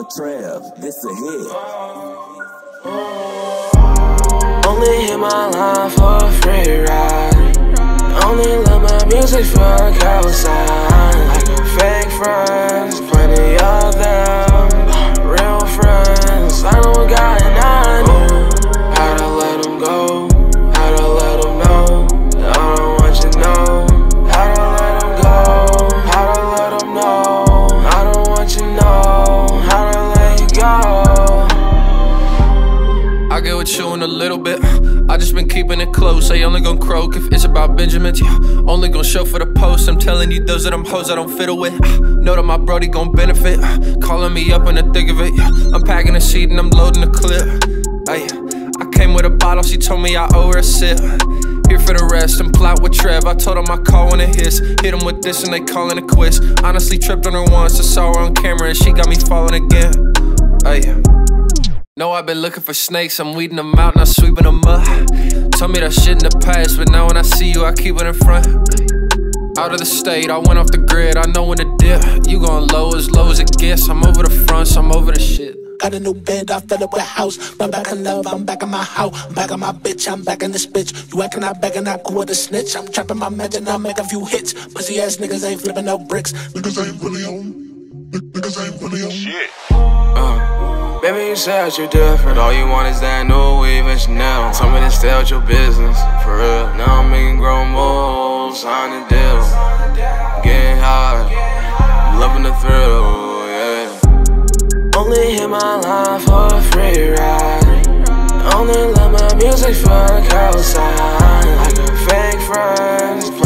Yo, Trev, this a hit. Only hit my line for a free ride. Only love my music for a call sign. Like fake friends, plenty of them. Real friends, I don't got none. How to let them go, how to let them know. I don't want you to know. How to let them go, how to let them know. I don't want you to know. I get with you in a little bit. I just been keeping it close. I only gon' croak if it's about Benjamins. Yeah, only gon' show for the post. I'm telling you, those are them hoes I don't fiddle with. Know that my brody gon' benefit. Calling me up in the thick of it. Yeah, I'm packing a seat and I'm loading the clip. Ay, I came with a bottle. She told me I owe her a sip. Here for the rest and plot with Trev. I told him I call when it hits. Hit him with this and they calling it quits. Honestly, tripped on her once. I saw her on camera and she got me falling again. Ay. No, I've been looking for snakes, I'm weeding them out and I'm sweeping them up. Told me that shit in the past, but now when I see you, I keep it in front. Out of the state, I went off the grid, I know when to dip. You going low as it gets, I'm over the fronts, I'm over the shit. Got a new bed, I fell up with a house. I'm back in love, I'm back in my house. I'm back in my bitch, I'm back in this bitch. You acting out back and I go with a snitch. I'm trapping my match and I make a few hits. Pussy ass niggas ain't flipping no bricks. Niggas ain't really on. Niggas ain't really on. Shit. Baby, you said you're different. All you want is that new weave and Chanel. Tell me to stay out your business, for real. Now I'm making grown moves, signing deals. Getting high, loving the thrill, yeah. Only hit my line for a free ride. Only love my music for a call sign. Like fake friends.